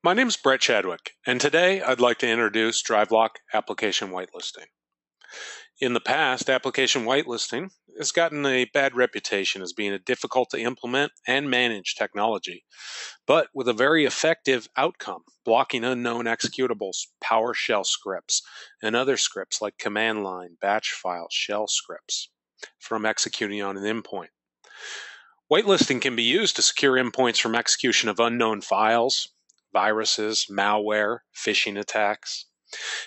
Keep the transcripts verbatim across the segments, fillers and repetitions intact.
My name's Brett Chadwick, and today I'd like to introduce DriveLock application whitelisting. In the past, application whitelisting has gotten a bad reputation as being a difficult to implement and manage technology, but with a very effective outcome, blocking unknown executables, PowerShell scripts, and other scripts like command line, batch file, shell scripts from executing on an endpoint. Whitelisting can be used to secure endpoints from execution of unknown files, viruses, malware, phishing attacks.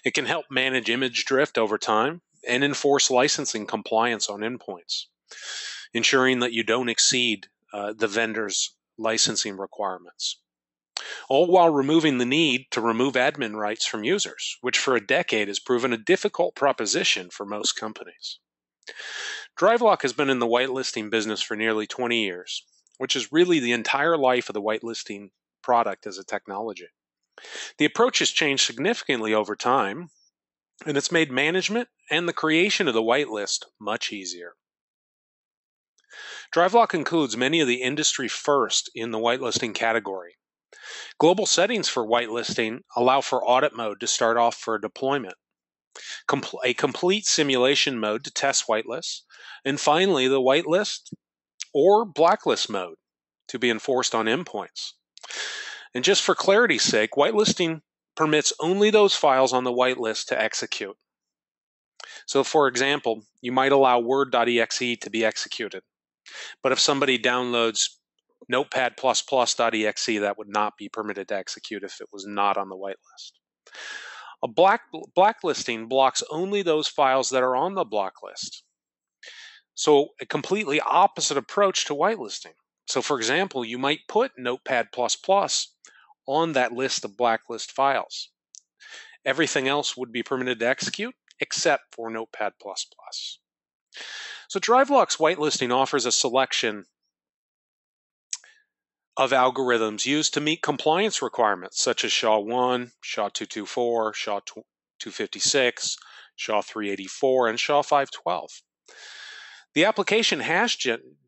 It can help manage image drift over time and enforce licensing compliance on endpoints, ensuring that you don't exceed uh, the vendor's licensing requirements, all while removing the need to remove admin rights from users, which for a decade has proven a difficult proposition for most companies. DriveLock has been in the whitelisting business for nearly twenty years, which is really the entire life of the whitelisting product as a technology. The approach has changed significantly over time, and it's made management and the creation of the whitelist much easier. DriveLock includes many of the industry first in the whitelisting category. Global settings for whitelisting allow for audit mode to start off for a deployment, a complete simulation mode to test whitelists, and finally the whitelist or blacklist mode to be enforced on endpoints. And just for clarity's sake, whitelisting permits only those files on the whitelist to execute. So for example, you might allow Word.exe to be executed, but if somebody downloads Notepad plus plus dot E X E, that would not be permitted to execute if it was not on the whitelist. A black, blacklisting blocks only those files that are on the blacklist. So a completely opposite approach to whitelisting. So for example, you might put Notepad plus plus on that list of blacklist files. Everything else would be permitted to execute except for Notepad plus plus. So DriveLock's whitelisting offers a selection of algorithms used to meet compliance requirements such as S H A one, S H A two twenty-four, S H A two fifty-six, S H A three eighty-four, and S H A five twelve. The application hash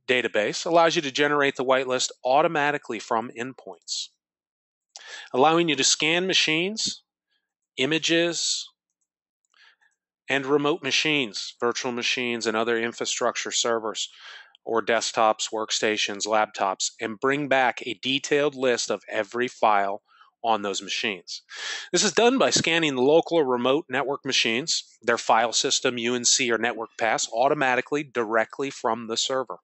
database allows you to generate the whitelist automatically from endpoints, allowing you to scan machines, images, and remote machines, virtual machines, and other infrastructure servers or desktops, workstations, laptops, and bring back a detailed list of every file on those machines. This is done by scanning the local or remote network machines, their file system, U N C, or network pass automatically directly from the server.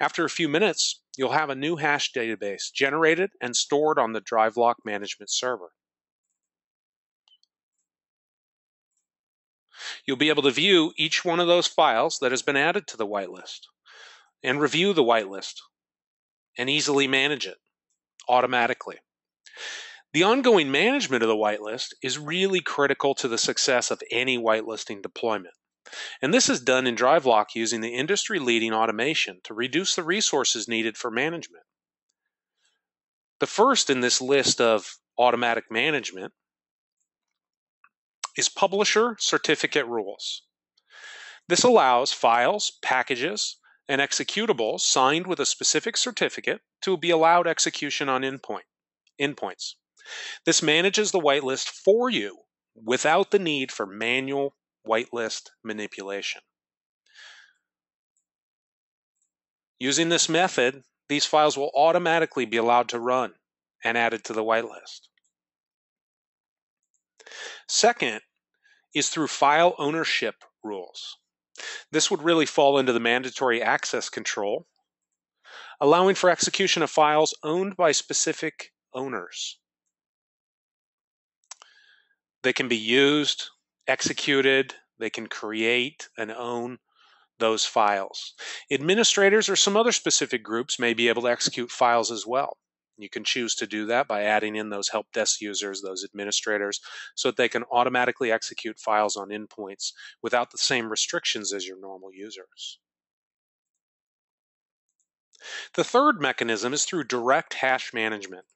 After a few minutes, you'll have a new hash database generated and stored on the DriveLock management server. You'll be able to view each one of those files that has been added to the whitelist and review the whitelist and easily manage it automatically. The ongoing management of the whitelist is really critical to the success of any whitelisting deployment. And this is done in DriveLock using the industry-leading automation to reduce the resources needed for management. The first in this list of automatic management is publisher certificate rules. This allows files, packages, and executables signed with a specific certificate to be allowed execution on endpoint, endpoints. This manages the whitelist for you without the need for manual whitelist manipulation. Using this method, these files will automatically be allowed to run and added to the whitelist. Second is through file ownership rules. This would really fall into the mandatory access control, allowing for execution of files owned by specific owners. They can be used, executed, they can create and own those files. Administrators or some other specific groups may be able to execute files as well. You can choose to do that by adding in those help desk users, those administrators, so that they can automatically execute files on endpoints without the same restrictions as your normal users. The third mechanism is through direct hash management.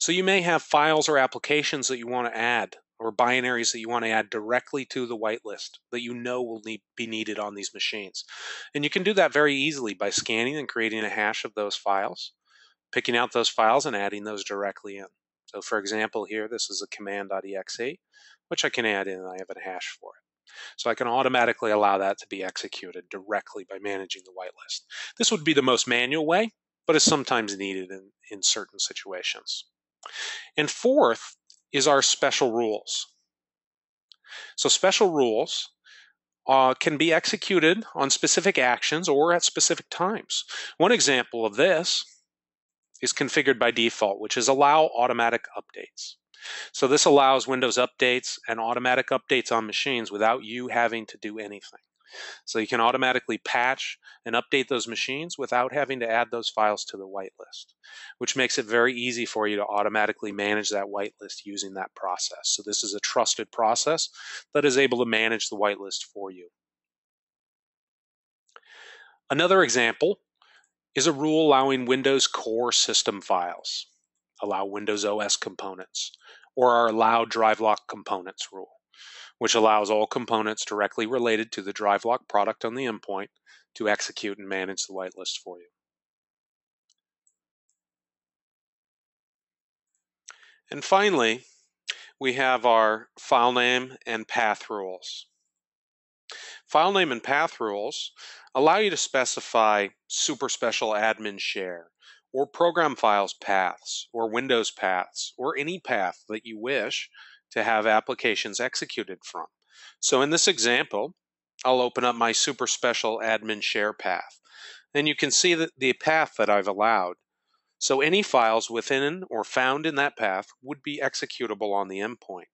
So you may have files or applications that you want to add or binaries that you want to add directly to the whitelist that you know will need, be needed on these machines. And you can do that very easily by scanning and creating a hash of those files, picking out those files and adding those directly in. So for example here, this is a command.exe, which I can add in and I have a hash for it. So I can automatically allow that to be executed directly by managing the whitelist. This would be the most manual way, but it's sometimes needed in, in certain situations. And fourth is our special rules. So special rules uh, can be executed on specific actions or at specific times. One example of this is configured by default, which is allow automatic updates. So this allows Windows updates and automatic updates on machines without you having to do anything. So you can automatically patch and update those machines without having to add those files to the whitelist, which makes it very easy for you to automatically manage that whitelist using that process. So this is a trusted process that is able to manage the whitelist for you. Another example is a rule allowing Windows core system files, allow Windows O S components, or our allow DriveLock components rule, which allows all components directly related to the DriveLock product on the endpoint to execute and manage the whitelist for you. And finally, we have our file name and path rules. File name and path rules allow you to specify super special admin share, or program files paths, or Windows paths, or any path that you wish to have applications executed from. So in this example, I'll open up my super special admin share path. And you can see that the path that I've allowed. So any files within or found in that path would be executable on the endpoint.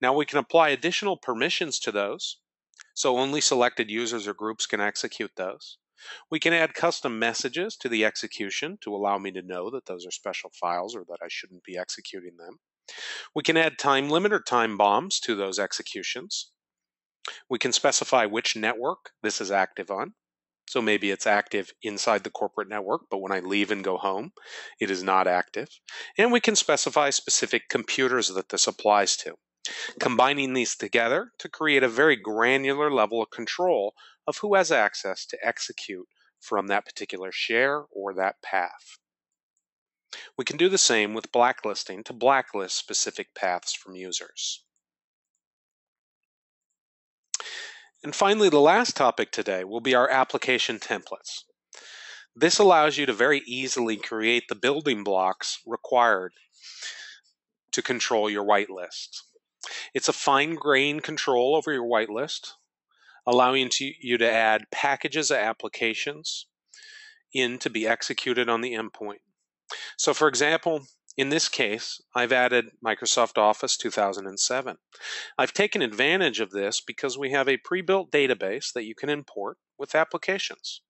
Now we can apply additional permissions to those, so only selected users or groups can execute those. We can add custom messages to the execution to allow me to know that those are special files or that I shouldn't be executing them. We can add time limit or time bombs to those executions. We can specify which network this is active on. So maybe it's active inside the corporate network, but when I leave and go home, it is not active. And we can specify specific computers that this applies to, combining these together to create a very granular level of control of who has access to execute from that particular share or that path. We can do the same with blacklisting to blacklist specific paths from users. And finally, the last topic today will be our application templates. This allows you to very easily create the building blocks required to control your whitelist. It's a fine-grained control over your whitelist, allowing to, you to add packages of applications in to be executed on the endpoint. So for example, in this case, I've added Microsoft Office two thousand seven. I've taken advantage of this because we have a pre-built database that you can import with applications.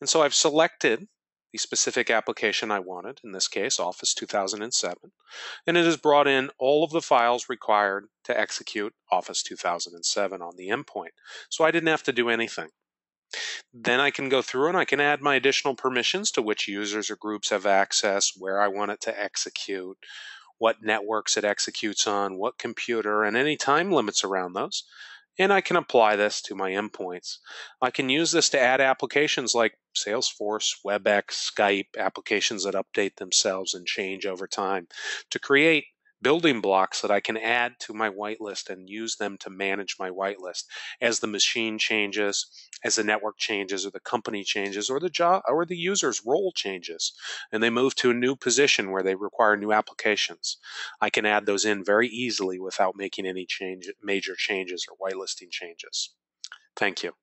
And so I've selected the specific application I wanted, in this case, Office two thousand seven, and it has brought in all of the files required to execute Office two thousand seven on the endpoint. So I didn't have to do anything. Then I can go through and I can add my additional permissions to which users or groups have access, where I want it to execute, what networks it executes on, what computer, and any time limits around those. And I can apply this to my endpoints. I can use this to add applications like Salesforce, WebEx, Skype, applications that update themselves and change over time to create building blocks that I can add to my whitelist and use them to manage my whitelist as the machine changes, as the network changes, or the company changes, or the job or the user's role changes, and they move to a new position where they require new applications. I can add those in very easily without making any change, major changes or whitelisting changes. Thank you.